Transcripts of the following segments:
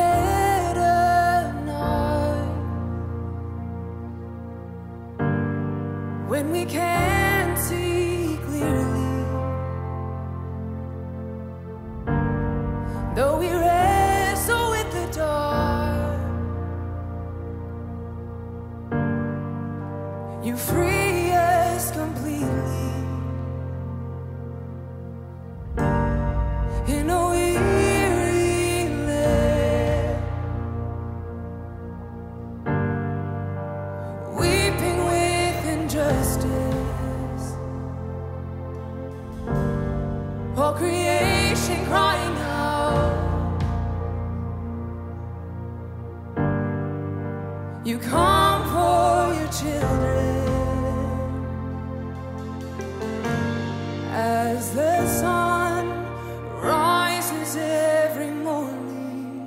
better now, when we can't see clearly, though we wrestle with the dark, you free us completely. In a weary land, weeping with injustice, all creation crying out, you come for your children. As the sun rises every morning,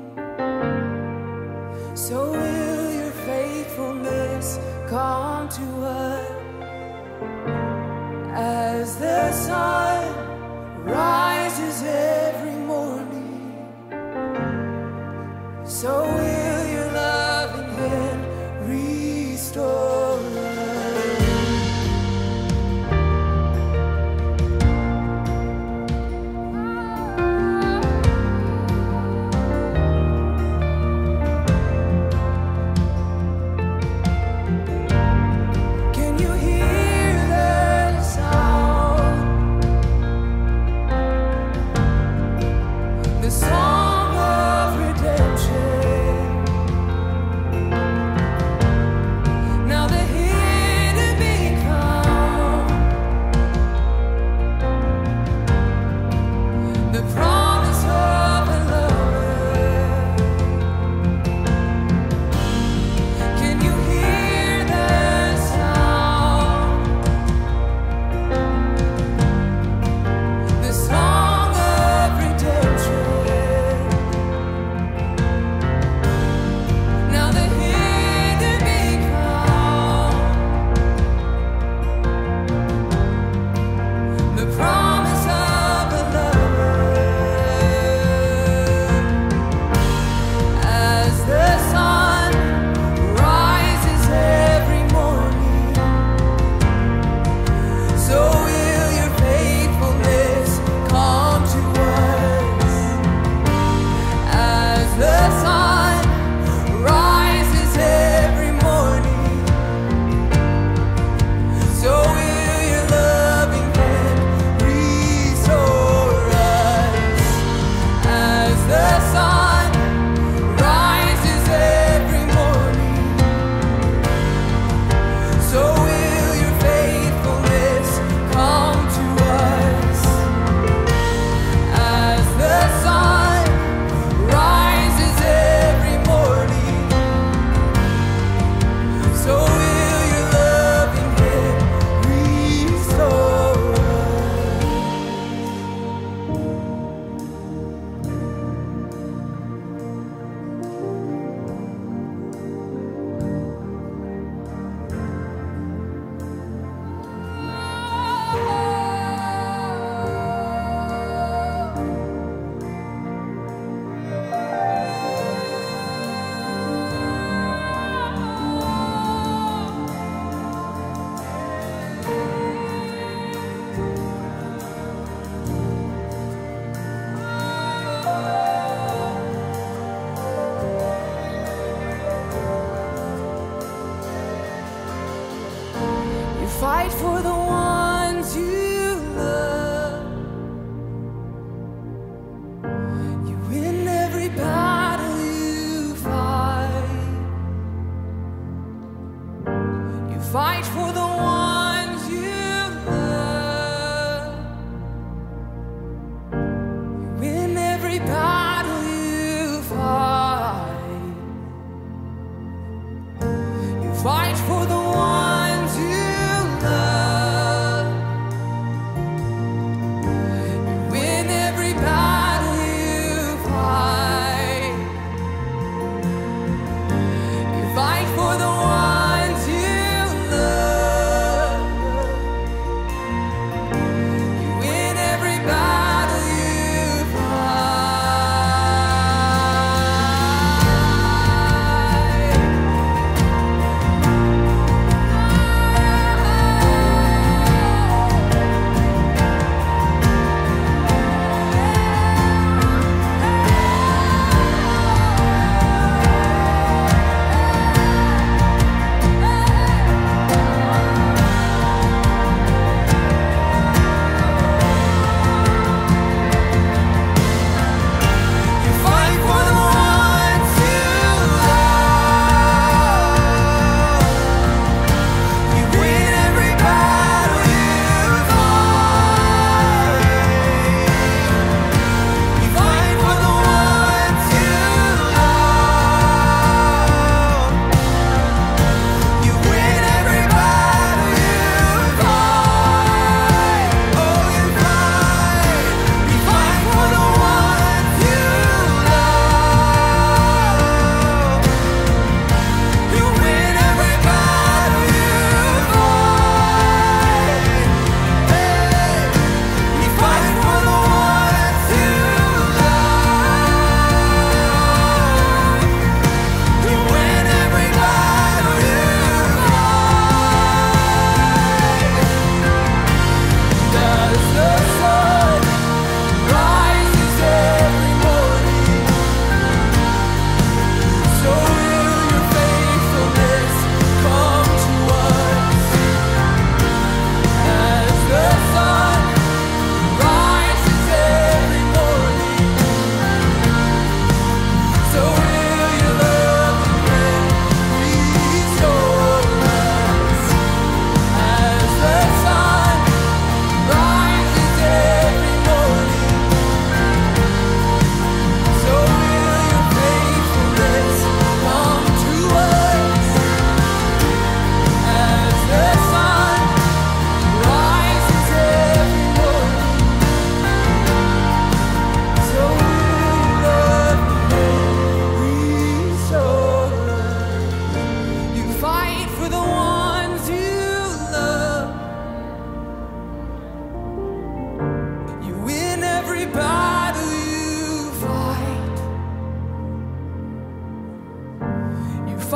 so will your faithfulness come to us. As the sun rises every morning, so will your loving hand restore. Fight for the ones you love. You win every battle you fight. You fight for the ones you love. You win every battle you fight. You fight for the ones you love.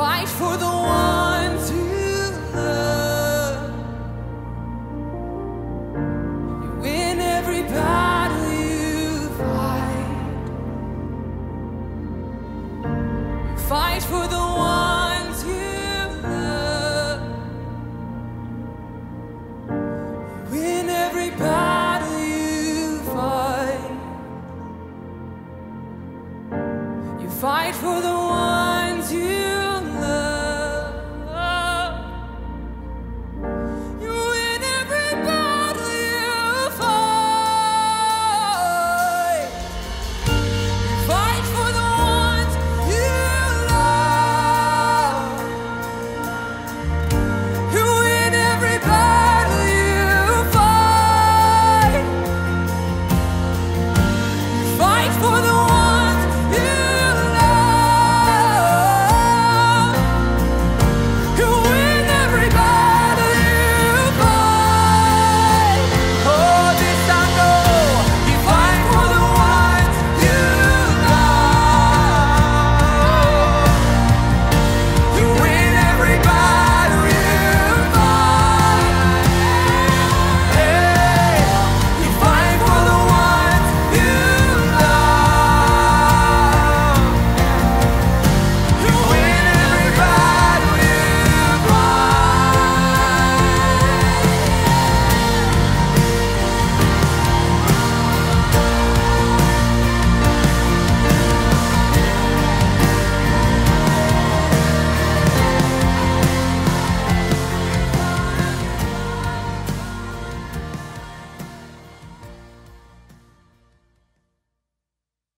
fight for the ones you love. You win every battle you fight. You fight for the ones you love. You win every battle you fight. You fight for the ones